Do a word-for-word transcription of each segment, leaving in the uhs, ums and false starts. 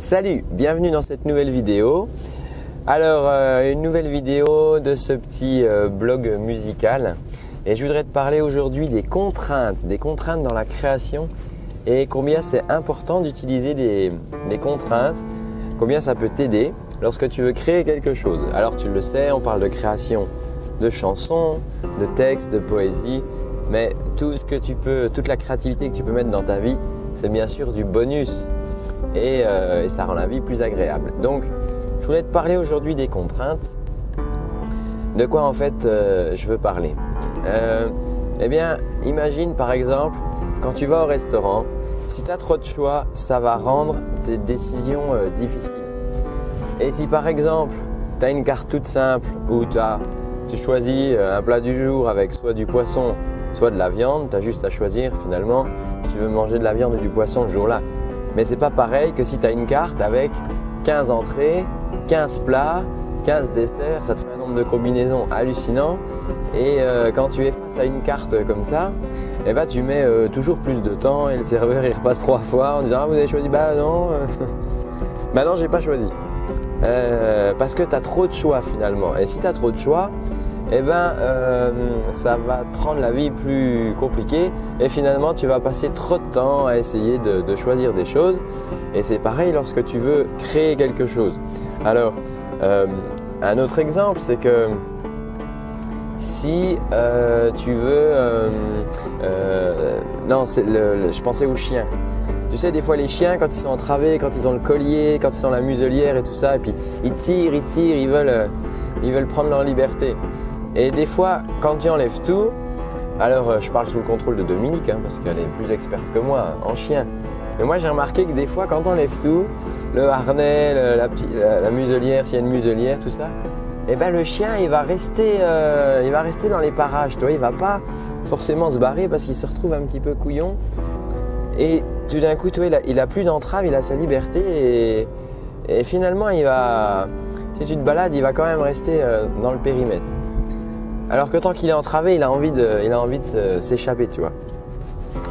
Salut, bienvenue dans cette nouvelle vidéo. Alors euh, une nouvelle vidéo de ce petit euh, blog musical, et je voudrais te parler aujourd'hui des contraintes, des contraintes dans la création, et combien c'est important d'utiliser des, des contraintes, combien ça peut t'aider lorsque tu veux créer quelque chose. Alors tu le sais, on parle de création de chansons, de textes, de poésie, mais tout ce que tu peux, toute la créativité que tu peux mettre dans ta vie, c'est bien sûr du bonus. Et, euh, et ça rend la vie plus agréable. Donc je voulais te parler aujourd'hui des contraintes. De quoi en fait euh, je veux parler euh, Eh bien imagine par exemple quand tu vas au restaurant, si tu as trop de choix, ça va rendre tes décisions euh, difficiles. Et si par exemple tu as une carte toute simple où t'as, tu choisis un plat du jour avec soit du poisson soit de la viande, tu as juste à choisir finalement si tu veux manger de la viande ou du poisson le jour-là. Mais c'est pas pareil que si tu as une carte avec quinze entrées, quinze plats, quinze desserts, ça te fait un nombre de combinaisons hallucinant. Et euh, quand tu es face à une carte comme ça, eh ben, tu mets euh, toujours plus de temps et le serveur il repasse trois fois en disant ah, vous avez choisi, bah non, bah non j'ai pas choisi. Euh, parce que tu as trop de choix finalement. Et si tu as trop de choix, eh ben, euh, ça va te rendre la vie plus compliquée et finalement tu vas passer trop de temps à essayer de, de choisir des choses. Et c'est pareil lorsque tu veux créer quelque chose. Alors euh, un autre exemple, c'est que si euh, tu veux euh, euh, non c'est le, le, je pensais aux chiens. Tu sais, des fois les chiens quand ils sont entravés, quand ils ont le collier, quand ils ont la muselière et tout ça, et puis ils tirent, ils tirent, ils veulent, ils veulent prendre leur liberté. Et des fois, quand tu enlèves tout, alors je parle sous le contrôle de Dominique hein, parce qu'elle est plus experte que moi en chien. Mais moi j'ai remarqué que des fois quand on enlève tout, le harnais, le, la, la, la muselière, s'il y a une muselière, tout ça, et ben le chien il va rester, euh, il va rester dans les parages. Toi, il va pas forcément se barrer parce qu'il se retrouve un petit peu couillon. Et tout d'un coup, toi, il a, il a plus d'entrave, il a sa liberté et, et finalement, il va, si tu te balades, il va quand même rester euh, dans le périmètre. Alors que tant qu'il est entravé, il a envie de, il a envie de s'échapper, tu vois.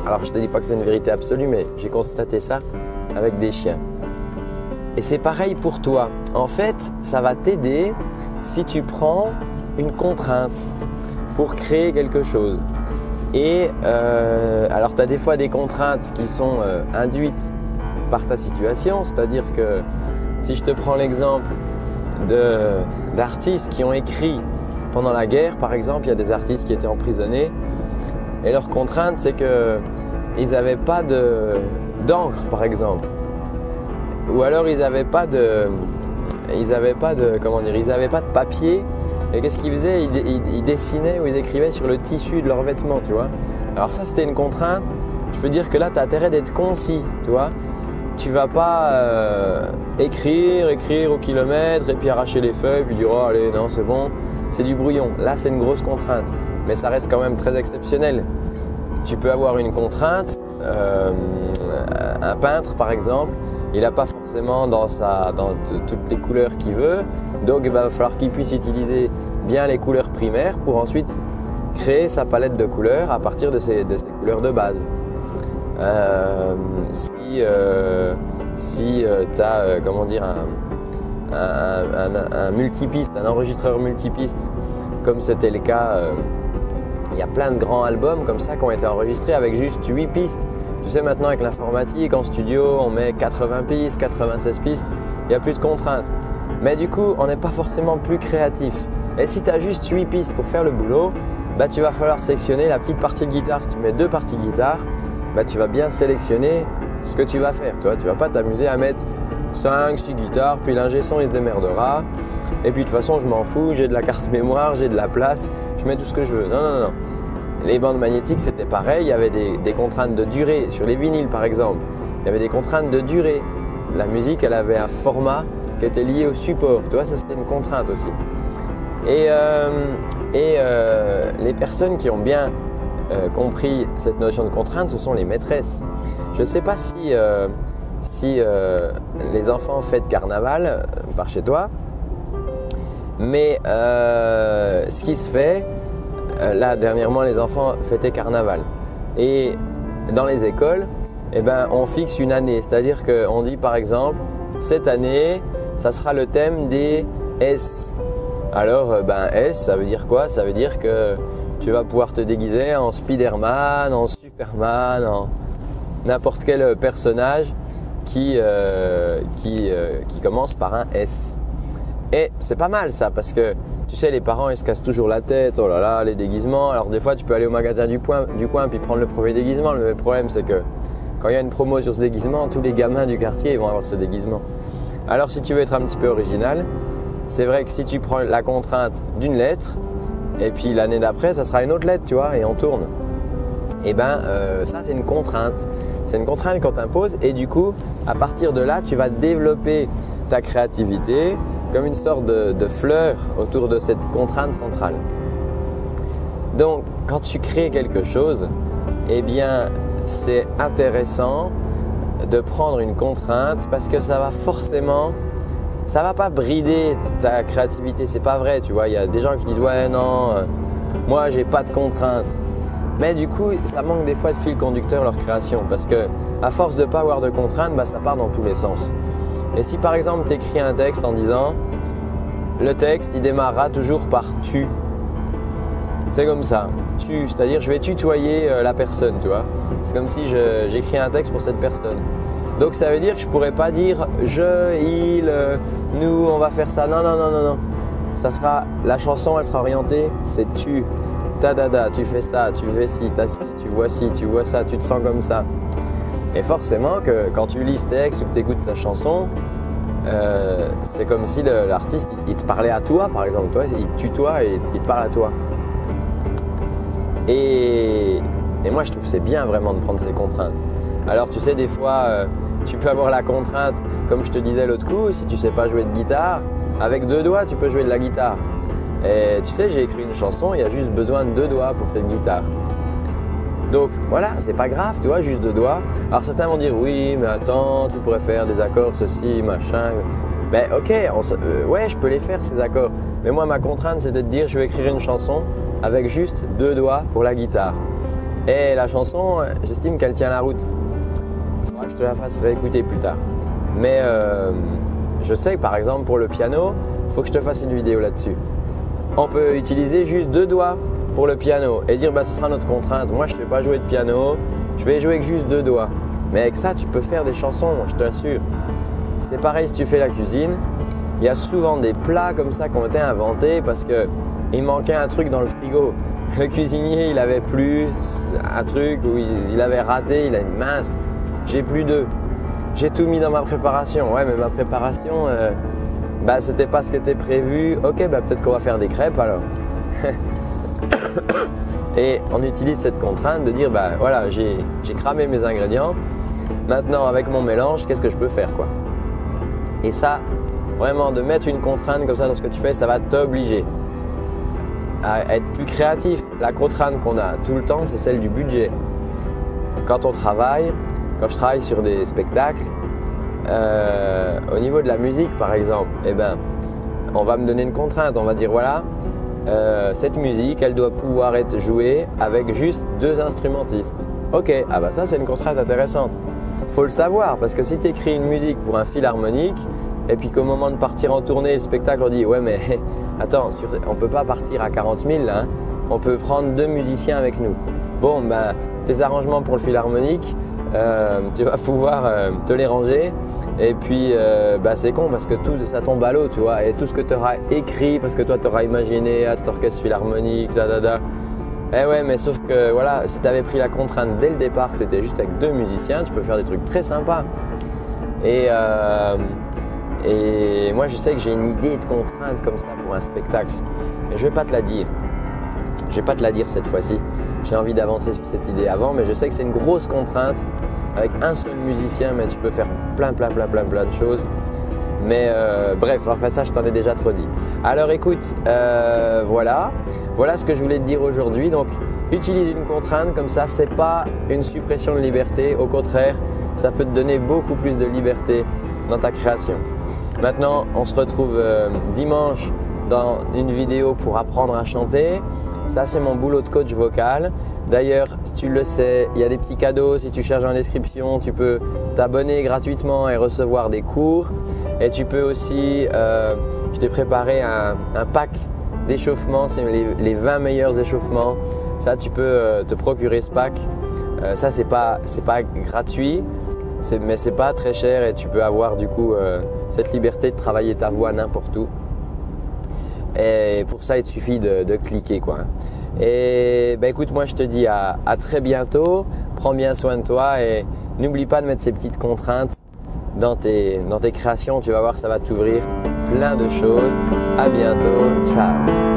Alors je te dis pas que c'est une vérité absolue, mais j'ai constaté ça avec des chiens. Et c'est pareil pour toi. En fait, ça va t'aider si tu prends une contrainte pour créer quelque chose. Et euh, alors tu as des fois des contraintes qui sont euh, induites par ta situation, c'est-à-dire que si je te prends l'exemple d'artistes qui ont écrit pendant la guerre, par exemple, il y a des artistes qui étaient emprisonnés et leur contrainte c'est qu'ils n'avaient pas d'encre par exemple, ou alors ils n'avaient pas de, ils n'avaient pas de, comment dire, ils n'avaient pas de papier. Et qu'est-ce qu'ils faisaient? ils, ils, ils dessinaient ou ils écrivaient sur le tissu de leurs vêtements, tu vois. Alors ça, c'était une contrainte. Je peux dire que là, tu as intérêt d'être concis, tu vois. Tu vas pas euh, écrire, écrire au kilomètre et puis arracher les feuilles, puis dire « Oh, allez, non, c'est bon, c'est du brouillon. » Là, c'est une grosse contrainte, mais ça reste quand même très exceptionnel. Tu peux avoir une contrainte, euh, un peintre par exemple, il n'a pas forcément dans, sa, dans toutes les couleurs qu'il veut, donc il va falloir qu'il puisse utiliser bien les couleurs primaires pour ensuite créer sa palette de couleurs à partir de ses, de ses couleurs de base. Euh, si euh, si euh, tu as euh, comment dire, un, un, un, un multipiste, un enregistreur multipiste, comme c'était le cas, euh, il y a plein de grands albums comme ça qui ont été enregistrés avec juste huit pistes. Tu sais, maintenant avec l'informatique, en studio, on met quatre-vingts pistes, quatre-vingt-seize pistes, il n'y a plus de contraintes. Mais du coup, on n'est pas forcément plus créatif. Et si tu as juste huit pistes pour faire le boulot, bah, tu vas falloir sélectionner la petite partie de guitare. Si tu mets deux parties de guitare, bah, tu vas bien sélectionner ce que tu vas faire. Tu ne vas pas t'amuser à mettre cinq, six guitares, puis l'ingé son il se démerdera. Et puis de toute façon, je m'en fous, j'ai de la carte mémoire, j'ai de la place, je mets tout ce que je veux. Non, non, non. Les bandes magnétiques, c'était pareil, il y avait des, des contraintes de durée. Sur les vinyles par exemple, il y avait des contraintes de durée. La musique, elle avait un format qui était lié au support. Tu vois, ça c'était une contrainte aussi. Et, euh, et euh, les personnes qui ont bien euh, compris cette notion de contrainte, ce sont les maîtresses. Je ne sais pas si, euh, si euh, les enfants fêtent carnaval euh, par chez toi, mais euh, ce qui se fait, là, dernièrement, les enfants fêtaient carnaval. Et dans les écoles, eh ben, on fixe une année. C'est-à-dire qu'on dit, par exemple, cette année, ça sera le thème des S. Alors, ben S, ça veut dire quoi? Ça veut dire que tu vas pouvoir te déguiser en Spider-Man, en Superman, en n'importe quel personnage qui, euh, qui, euh, qui commence par un S. Et c'est pas mal ça, parce que tu sais, les parents ils se cassent toujours la tête, oh là là, les déguisements. Alors des fois tu peux aller au magasin du, point, du coin puis prendre le premier déguisement. Le problème c'est que quand il y a une promo sur ce déguisement, tous les gamins du quartier ils vont avoir ce déguisement. Alors si tu veux être un petit peu original, c'est vrai que si tu prends la contrainte d'une lettre et puis l'année d'après ça sera une autre lettre, tu vois, et on tourne. Et eh bien euh, ça c'est une contrainte, c'est une contrainte qu'on t'impose et du coup à partir de là tu vas développer ta créativité comme une sorte de, de fleur autour de cette contrainte centrale. Donc quand tu crées quelque chose, eh bien c'est intéressant de prendre une contrainte parce que ça va forcément, ça va pas brider ta créativité, c'est pas vrai, tu vois, il y a des gens qui disent ouais non, euh, moi j'ai pas de contrainte. Mais du coup, ça manque des fois de fil conducteur leur création parce que à force de ne pas avoir de contraintes, bah, ça part dans tous les sens. Et si par exemple, tu écris un texte en disant « Le texte, il démarrera toujours par « tu ». ». C'est comme ça, « tu », c'est-à-dire je vais tutoyer la personne, tu vois. C'est comme si j'écris un texte pour cette personne. Donc ça veut dire que je ne pourrais pas dire « je, il, nous, on va faire ça ». Non, non, non, non, non. Ça sera, la chanson, elle sera orientée, c'est « tu ». Tadada, tu fais ça, tu fais ci, t'as ci, tu vois ci, tu vois ça, tu te sens comme ça. Et forcément que quand tu lis ce texte ou que tu écoutes sa chanson, euh, c'est comme si l'artiste il te parlait à toi par exemple, toi, il te tutoie et il te parle à toi. Et, et moi je trouve que c'est bien vraiment de prendre ces contraintes. Alors tu sais des fois euh, tu peux avoir la contrainte, comme je te disais l'autre coup, si tu sais pas jouer de guitare, avec deux doigts tu peux jouer de la guitare. Et tu sais, j'ai écrit une chanson, il y a juste besoin de deux doigts pour cette guitare. Donc voilà, c'est pas grave, tu vois, juste deux doigts. Alors certains vont dire, oui, mais attends, tu pourrais faire des accords, ceci, machin. Ben ok, on se... euh, ouais, je peux les faire ces accords. Mais moi, ma contrainte, c'était de dire, je vais écrire une chanson avec juste deux doigts pour la guitare. Et la chanson, j'estime qu'elle tient la route. Il faudra que je te la fasse réécouter plus tard. Mais euh, je sais que par exemple, pour le piano, il faut que je te fasse une vidéo là-dessus. On peut utiliser juste deux doigts pour le piano et dire bah ce sera notre contrainte. Moi je ne sais pas jouer de piano, je vais jouer avec juste deux doigts. Mais avec ça tu peux faire des chansons, je t'assure. C'est pareil si tu fais la cuisine, il y a souvent des plats comme ça qui ont été inventés parce qu'il manquait un truc dans le frigo. Le cuisinier il avait plus un truc ou il, il avait raté, il a dit mince, j'ai plus d'œufs. J'ai tout mis dans ma préparation, ouais mais ma préparation… Euh, bah c'était pas ce qui était prévu, ok bah peut-être qu'on va faire des crêpes alors. Et on utilise cette contrainte de dire bah voilà j'ai cramé mes ingrédients, maintenant avec mon mélange qu'est-ce que je peux faire quoi. Et ça vraiment de mettre une contrainte comme ça dans ce que tu fais, ça va t'obliger à être plus créatif. La contrainte qu'on a tout le temps c'est celle du budget. Quand on travaille, quand je travaille sur des spectacles, Euh, au niveau de la musique par exemple, eh ben, on va me donner une contrainte, on va dire voilà, euh, cette musique elle doit pouvoir être jouée avec juste deux instrumentistes. Ok, ah bah ça c'est une contrainte intéressante. Faut le savoir parce que si tu écris une musique pour un philharmonique et puis qu'au moment de partir en tournée, le spectacle on dit ouais mais attends, on peut pas partir à quarante mille là, hein, on peut prendre deux musiciens avec nous. Bon bah tes arrangements pour le philharmonique, Euh, tu vas pouvoir euh, te les ranger et puis euh, bah, c'est con parce que tout ça tombe à l'eau tu vois et tout ce que tu auras écrit parce que toi tu auras imaginé à ah, cet orchestre philharmonique da, da, da. Eh ouais mais sauf que voilà si tu avais pris la contrainte dès le départ que c'était juste avec deux musiciens tu peux faire des trucs très sympas et, euh, et moi je sais que j'ai une idée de contrainte comme ça pour un spectacle mais je vais pas te la dire. Je ne vais pas te la dire cette fois-ci, j'ai envie d'avancer sur cette idée avant, mais je sais que c'est une grosse contrainte avec un seul musicien, mais tu peux faire plein, plein, plein, plein, plein de choses. Mais euh, bref, enfin ça, je t'en ai déjà trop dit. Alors écoute, euh, voilà, voilà ce que je voulais te dire aujourd'hui. Donc, utilise une contrainte comme ça, c'est pas une suppression de liberté, au contraire, ça peut te donner beaucoup plus de liberté dans ta création. Maintenant, on se retrouve euh, dimanche dans une vidéo pour apprendre à chanter. Ça, c'est mon boulot de coach vocal. D'ailleurs, tu le sais, il y a des petits cadeaux. Si tu cherches dans la description, tu peux t'abonner gratuitement et recevoir des cours. Et tu peux aussi, euh, je t'ai préparé un, un pack d'échauffement, c'est les, les vingt meilleurs échauffements. Ça, tu peux euh, te procurer ce pack. Euh, ça, c'est pas, c'est pas gratuit, mais c'est pas très cher et tu peux avoir du coup euh, cette liberté de travailler ta voix n'importe où. Et pour ça, il te suffit de, de cliquer, quoi. Et bah, écoute, moi, je te dis à, à très bientôt. Prends bien soin de toi et n'oublie pas de mettre ces petites contraintes dans tes, dans tes créations. Tu vas voir, ça va t'ouvrir plein de choses. À bientôt. Ciao.